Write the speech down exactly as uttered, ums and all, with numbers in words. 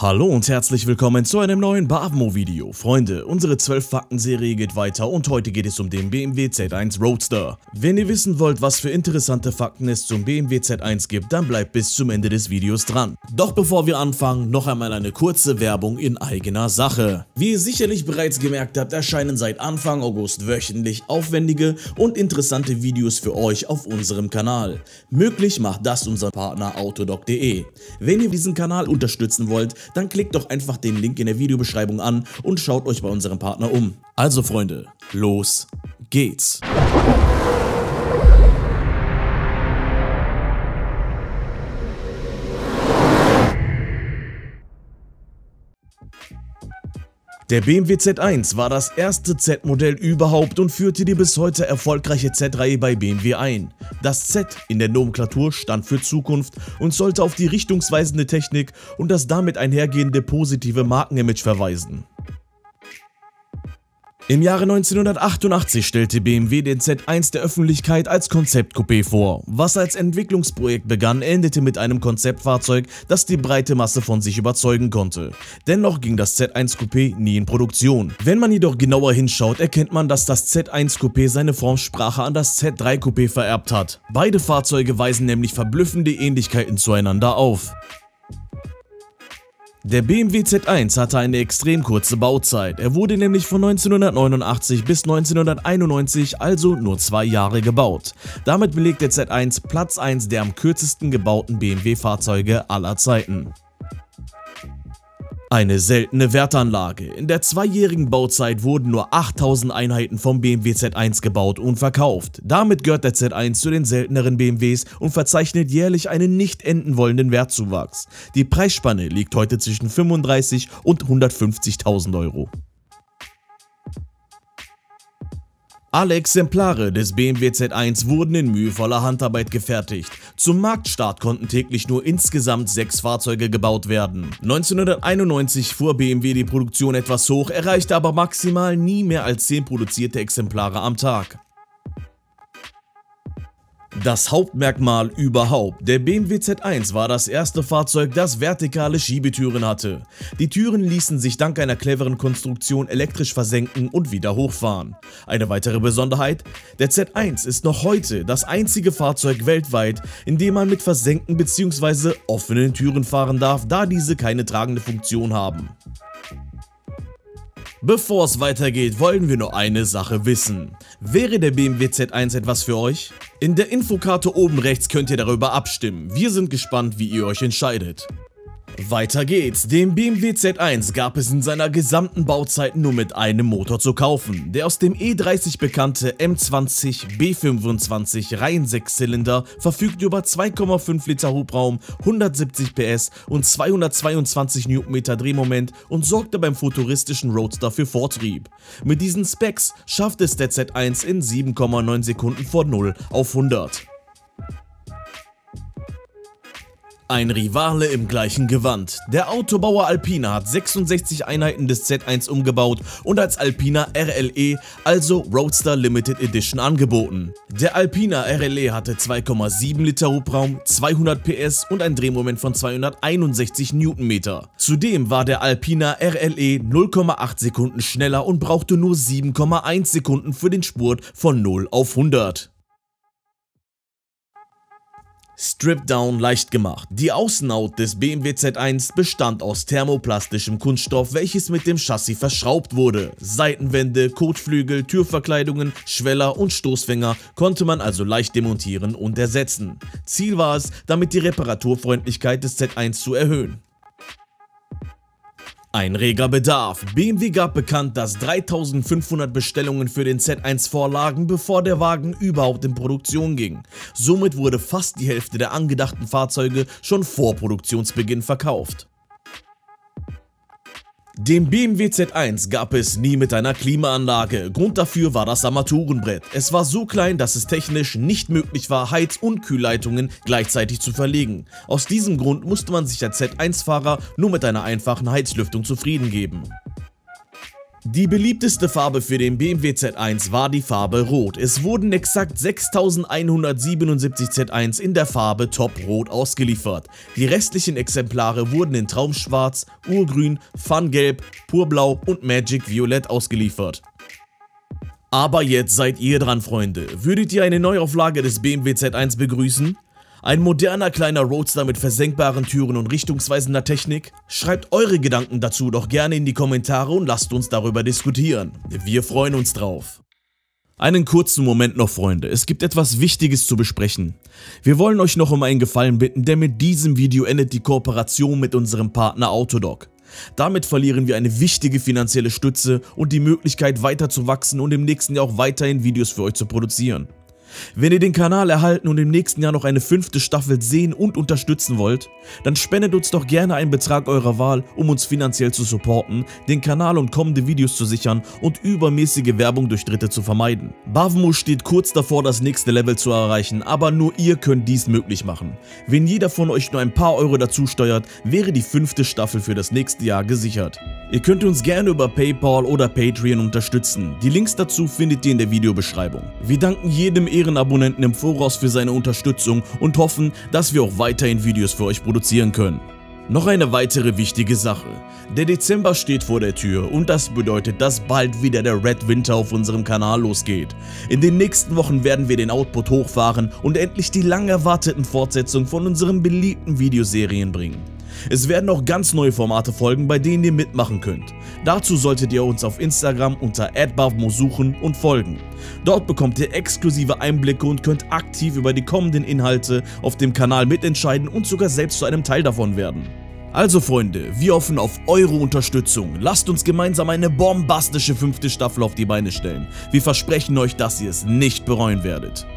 Hallo und herzlich willkommen zu einem neuen BAVMO-Video. Freunde, unsere zwölf-Fakten-Serie geht weiter und heute geht es um den B M W Z eins Roadster. Wenn ihr wissen wollt, was für interessante Fakten es zum B M W Z eins gibt, dann bleibt bis zum Ende des Videos dran. Doch bevor wir anfangen, noch einmal eine kurze Werbung in eigener Sache. Wie ihr sicherlich bereits gemerkt habt, erscheinen seit Anfang August wöchentlich aufwendige und interessante Videos für euch auf unserem Kanal. Möglich macht das unser Partner autodoc punkt de. Wenn ihr diesen Kanal unterstützen wollt, dann klickt doch einfach den Link in der Videobeschreibung an und schaut euch bei unserem Partner um. Also Freunde, los geht's! Der B M W Z eins war das erste Z-Modell überhaupt und führte die bis heute erfolgreiche Z-Reihe bei B M W ein. Das Z in der Nomenklatur stand für Zukunft und sollte auf die richtungsweisende Technik und das damit einhergehende positive Markenimage verweisen. Im Jahre neunzehnhundertachtundachtzig stellte B M W den Z eins der Öffentlichkeit als Konzeptcoupé vor. Was als Entwicklungsprojekt begann, endete mit einem Konzeptfahrzeug, das die breite Masse von sich überzeugen konnte. Dennoch ging das Z eins Coupé nie in Produktion. Wenn man jedoch genauer hinschaut, erkennt man, dass das Z eins Coupé seine Formsprache an das Z drei Coupé vererbt hat. Beide Fahrzeuge weisen nämlich verblüffende Ähnlichkeiten zueinander auf. Der B M W Z eins hatte eine extrem kurze Bauzeit, er wurde nämlich von neunzehnhundertneunundachtzig bis neunzehnhunderteinundneunzig, also nur zwei Jahre gebaut. Damit belegt der Z eins Platz eins der am kürzesten gebauten B M W-Fahrzeuge aller Zeiten. Eine seltene Wertanlage. In der zweijährigen Bauzeit wurden nur achttausend Einheiten vom B M W Z eins gebaut und verkauft. Damit gehört der Z eins zu den selteneren B M Ws und verzeichnet jährlich einen nicht enden wollenden Wertzuwachs. Die Preisspanne liegt heute zwischen fünfunddreißigtausend und hundertfünfzigtausend Euro. Alle Exemplare des B M W Z eins wurden in mühevoller Handarbeit gefertigt. Zum Marktstart konnten täglich nur insgesamt sechs Fahrzeuge gebaut werden. neunzehnhunderteinundneunzig fuhr B M W die Produktion etwas hoch, erreichte aber maximal nie mehr als zehn produzierte Exemplare am Tag. Das Hauptmerkmal überhaupt. Der B M W Z eins war das erste Fahrzeug, das vertikale Schiebetüren hatte. Die Türen ließen sich dank einer cleveren Konstruktion elektrisch versenken und wieder hochfahren. Eine weitere Besonderheit: Der Z eins ist noch heute das einzige Fahrzeug weltweit, in dem man mit versenkten bzw. offenen Türen fahren darf, da diese keine tragende Funktion haben. Bevor es weitergeht, wollen wir nur eine Sache wissen. Wäre der B M W Z eins etwas für euch? In der Infokarte oben rechts könnt ihr darüber abstimmen. Wir sind gespannt, wie ihr euch entscheidet. Weiter geht's. Den B M W Z eins gab es in seiner gesamten Bauzeit nur mit einem Motor zu kaufen. Der aus dem E dreißig bekannte M zwanzig B fünfundzwanzig Reihen Sechszylinder verfügt über zwei Komma fünf Liter Hubraum, hundertsiebzig P S und zweihundertzweiundzwanzig Newtonmeter Drehmoment und sorgte beim futuristischen Roadster für Vortrieb. Mit diesen Specs schaffte es der Z eins in sieben Komma neun Sekunden von null auf hundert. Ein Rivale im gleichen Gewand. Der Autobauer Alpina hat sechsundsechzig Einheiten des Z eins umgebaut und als Alpina R L E, also Roadster Limited Edition, angeboten. Der Alpina R L E hatte zwei Komma sieben Liter Hubraum, zweihundert P S und ein Drehmoment von zweihunderteinundsechzig Newtonmeter. Zudem war der Alpina R L E null Komma acht Sekunden schneller und brauchte nur sieben Komma eins Sekunden für den Spurt von null auf hundert. Strip-Down leicht gemacht. Die Außenhaut des B M W Z eins bestand aus thermoplastischem Kunststoff, welches mit dem Chassis verschraubt wurde. Seitenwände, Kotflügel, Türverkleidungen, Schweller und Stoßfänger konnte man also leicht demontieren und ersetzen. Ziel war es, damit die Reparaturfreundlichkeit des Z eins zu erhöhen. Ein reger Bedarf. B M W gab bekannt, dass dreitausendfünfhundert Bestellungen für den Z eins vorlagen, bevor der Wagen überhaupt in Produktion ging. Somit wurde fast die Hälfte der angedachten Fahrzeuge schon vor Produktionsbeginn verkauft. Dem B M W Z eins gab es nie mit einer Klimaanlage. Grund dafür war das Armaturenbrett. Es war so klein, dass es technisch nicht möglich war, Heiz- und Kühlleitungen gleichzeitig zu verlegen. Aus diesem Grund musste man sich als Z eins-Fahrer nur mit einer einfachen Heizlüftung zufrieden geben. Die beliebteste Farbe für den B M W Z eins war die Farbe Rot. Es wurden exakt sechstausendeinhundertsiebenundsiebzig Z eins in der Farbe Top Rot ausgeliefert. Die restlichen Exemplare wurden in Traumschwarz, Urgrün, Fungelb, Purblau und Magic Violett ausgeliefert. Aber jetzt seid ihr dran, Freunde. Würdet ihr eine Neuauflage des B M W Z eins begrüßen? Ein moderner kleiner Roadster mit versenkbaren Türen und richtungsweisender Technik? Schreibt eure Gedanken dazu doch gerne in die Kommentare und lasst uns darüber diskutieren. Wir freuen uns drauf. Einen kurzen Moment noch, Freunde, es gibt etwas Wichtiges zu besprechen. Wir wollen euch noch um einen Gefallen bitten, denn mit diesem Video endet die Kooperation mit unserem Partner Autodoc. Damit verlieren wir eine wichtige finanzielle Stütze und die Möglichkeit, weiter zu wachsen und im nächsten Jahr auch weiterhin Videos für euch zu produzieren. Wenn ihr den Kanal erhalten und im nächsten Jahr noch eine fünfte Staffel sehen und unterstützen wollt, dann spendet uns doch gerne einen Betrag eurer Wahl, um uns finanziell zu supporten, den Kanal und kommende Videos zu sichern und übermäßige Werbung durch Dritte zu vermeiden. BAWMO steht kurz davor, das nächste Level zu erreichen, aber nur ihr könnt dies möglich machen. Wenn jeder von euch nur ein paar Euro dazu steuert, wäre die fünfte Staffel für das nächste Jahr gesichert. Ihr könnt uns gerne über PayPal oder Patreon unterstützen. Die Links dazu findet ihr in der Videobeschreibung. Wir danken jedem Ehrenabonnenten im Voraus für seine Unterstützung und hoffen, dass wir auch weiterhin Videos für euch produzieren können. Noch eine weitere wichtige Sache. Der Dezember steht vor der Tür und das bedeutet, dass bald wieder der Red Winter auf unserem Kanal losgeht. In den nächsten Wochen werden wir den Output hochfahren und endlich die lang erwarteten Fortsetzungen von unseren beliebten Videoserien bringen. Es werden auch ganz neue Formate folgen, bei denen ihr mitmachen könnt. Dazu solltet ihr uns auf Instagram unter at bawmo suchen und folgen. Dort bekommt ihr exklusive Einblicke und könnt aktiv über die kommenden Inhalte auf dem Kanal mitentscheiden und sogar selbst zu einem Teil davon werden. Also Freunde, wir hoffen auf eure Unterstützung. Lasst uns gemeinsam eine bombastische fünfte Staffel auf die Beine stellen. Wir versprechen euch, dass ihr es nicht bereuen werdet.